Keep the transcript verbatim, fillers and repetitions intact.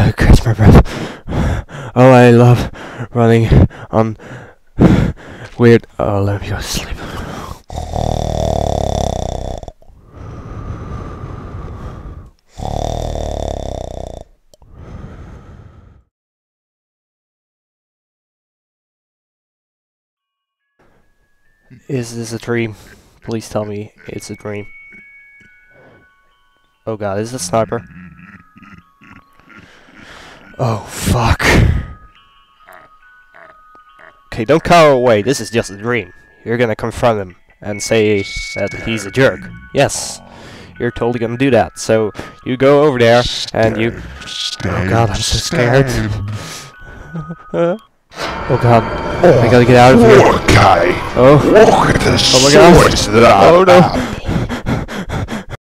gotta catch my breath. Oh, I love running on weird. Oh, let me go to sleep. Is this a dream? Please tell me it's a dream. Oh god, is this a sniper? Oh fuck. Okay, don't cower away, this is just a dream. You're gonna confront him and say that he's a jerk. Yes, you're totally gonna do that. So you go over there and you... Oh god, I'm so scared. Oh god, I gotta get out of here. Oh, oh my god. Oh no.